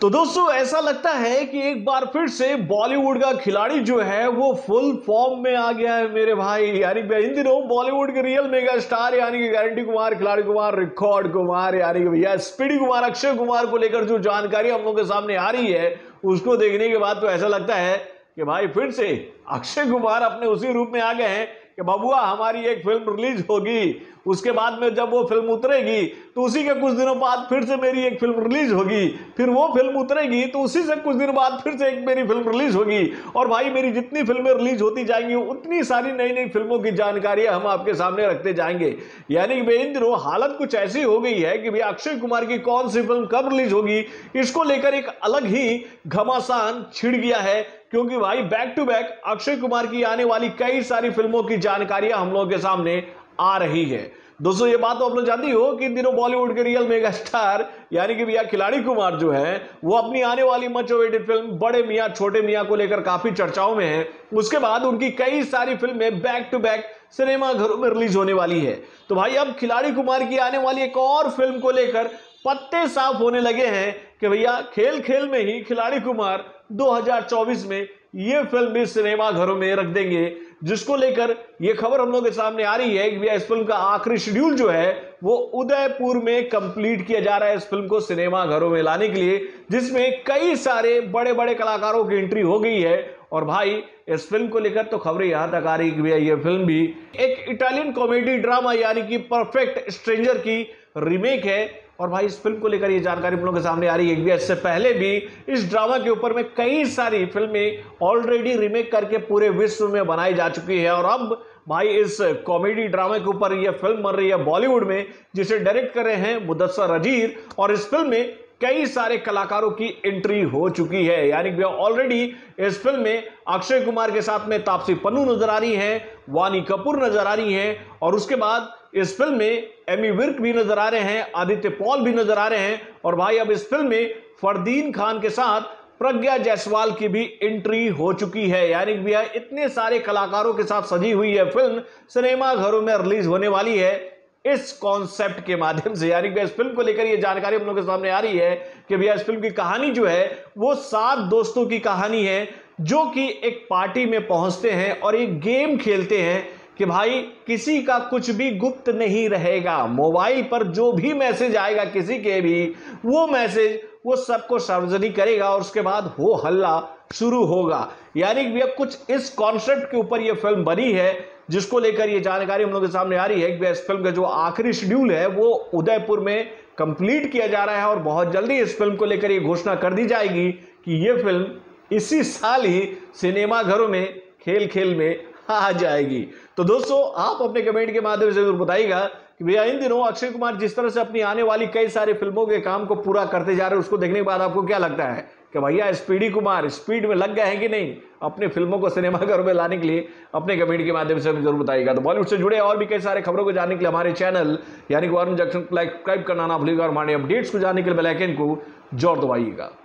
तो दोस्तों ऐसा लगता है कि एक बार फिर से बॉलीवुड का खिलाड़ी जो है वो फुल फॉर्म में आ गया है मेरे भाई। यानी इन दिनों बॉलीवुड के रियल मेगा स्टार यानी कि गारंटी कुमार, खिलाड़ी कुमार, रिकॉर्ड कुमार यानी कि भैया स्पीडी कुमार, अक्षय कुमार को लेकर जो जानकारी हम लोगों के सामने आ रही है उसको देखने के बाद तो ऐसा लगता है कि भाई फिर से अक्षय कुमार अपने उसी रूप में आ गए हैं कि बबुआ हमारी एक फिल्म रिलीज होगी, उसके बाद में जब वो फिल्म उतरेगी तो उसी के कुछ दिनों बाद फिर से मेरी एक फिल्म रिलीज होगी, फिर वो फिल्म उतरेगी तो उसी से कुछ दिनों बाद फिर से एक मेरी फिल्म रिलीज होगी। और भाई मेरी जितनी फिल्में रिलीज होती जाएंगी उतनी सारी नई नई फिल्मों की जानकारियां हम आपके सामने रखते जाएंगे। यानी कि भाई इन दिनों हालत कुछ ऐसी हो गई है कि भाई अक्षय कुमार की कौन सी फिल्म कब रिलीज होगी इसको लेकर एक अलग ही घमासान छिड़ गया है, क्योंकि भाई back to back Akshay Kumar की आने वाली कई सारी फिल्मों की जानकारियां हम लोगों के सामने आ रही है। दोस्तों ये बात तो आप लोग जानती हो कि इन दिनों बॉलीवुड के रियल मेगा स्टार यानी कि भैया खिलाड़ी कुमार जो है वो अपनी आने वाली मच अवेटेड फिल्म बड़े मियां छोटे मियां को लेकर काफी चर्चाओं में है। उसके बाद उनकी कई सारी फिल्में बैक टू बैक सिनेमा घरों में रिलीज होने वाली है। तो भाई अब खिलाड़ी कुमार की आने वाली एक और फिल्म को लेकर पत्ते साफ होने लगे हैं कि भैया खेल खेल में ही खिलाड़ी कुमार 2024 में यह फिल्म भी सिनेमा घरों में रख देंगे, जिसको लेकर यह खबर हम लोग के सामने आ रही है कि भैया इस फिल्म का आखिरी शेड्यूल जो है वो उदयपुर में कंप्लीट किया जा रहा है इस फिल्म को सिनेमा घरों में लाने के लिए, जिसमें कई सारे बड़े बड़े कलाकारों की एंट्री हो गई है। और भाई इस फिल्म को लेकर तो खबरें यहां तक आ रही कि भैया यह फिल्म भी एक इटालियन कॉमेडी ड्रामा यानी कि परफेक्ट स्ट्रेंजर की रीमेक है। और भाई इस फिल्म को लेकर ये जानकारी हम लोगों के सामने आ रही है कि इससे पहले भी इस ड्रामा के ऊपर में कई सारी फिल्में ऑलरेडी रीमेक करके पूरे विश्व में बनाई जा चुकी है। और अब भाई इस कॉमेडी ड्रामा के ऊपर यह फिल्म बन रही है बॉलीवुड में, जिसे डायरेक्ट कर रहे हैं मुदस्सर अजीर, और इस फिल्म में कई सारे कलाकारों की एंट्री हो चुकी है। यानी कि ऑलरेडी इस फिल्म में अक्षय कुमार के साथ में तापसी पन्नू नजर आ रही हैं, वानी कपूर नजर आ रही हैं, और उसके बाद इस फिल्म में एमी विर्क भी नजर आ रहे हैं, आदित्य पॉल भी नजर आ रहे हैं। और भाई अब इस फिल्म में फरदीन खान के साथ प्रज्ञा जायसवाल की भी एंट्री हो चुकी है। यानी कि भैया इतने सारे कलाकारों के साथ सजी हुई यह फिल्म सिनेमा घरों में रिलीज होने वाली है इस कॉन्सेप्ट के माध्यम से। यानी कि इस फिल्म को लेकर यह जानकारी हम लोग के सामने आ रही है कि भैया इस फिल्म की कहानी जो है वो 7 दोस्तों की कहानी है जो कि एक पार्टी में पहुंचते हैं और एक गेम खेलते हैं कि भाई किसी का कुछ भी गुप्त नहीं रहेगा, मोबाइल पर जो भी मैसेज आएगा किसी के भी वो मैसेज वो सबको सार्वजनिक करेगा और उसके बाद हो हल्ला शुरू होगा। यानी कि भैया कुछ इस कॉन्सेप्ट के ऊपर ये फिल्म बनी है, जिसको लेकर ये जानकारी हम लोग के सामने आ रही है कि इस फिल्म का जो आखिरी शेड्यूल है वो उदयपुर में कंप्लीट किया जा रहा है। और बहुत जल्दी इस फिल्म को लेकर ये घोषणा कर दी जाएगी कि ये फिल्म इसी साल ही सिनेमा घरों में खेल खेल में आ जाएगी। तो दोस्तों आप अपने कमेंट के माध्यम से जरूर बताइएगा कि भैया इन दिनों अक्षय कुमार जिस तरह से अपनी आने वाली कई सारे फिल्मों के काम को पूरा करते जा रहे हैं उसको देखने के बाद आपको क्या लगता है कि भैया स्पीडी कुमार स्पीड में लग गए हैं कि नहीं अपने फिल्मों को सिनेमाघरों में लाने के लिए, अपने कमेंट के माध्यम से जरूर बताइएगा। तो बॉलीवुड से जुड़े और भी कई सारे खबरों को जानने के लिए हमारे चैनल यानी गौरव जंक्शन को सब्सक्राइब करना ना भूलिएगा और हमारे अपडेट्स को जानने के लिए बेल आइकन को जोर दबाइएगा।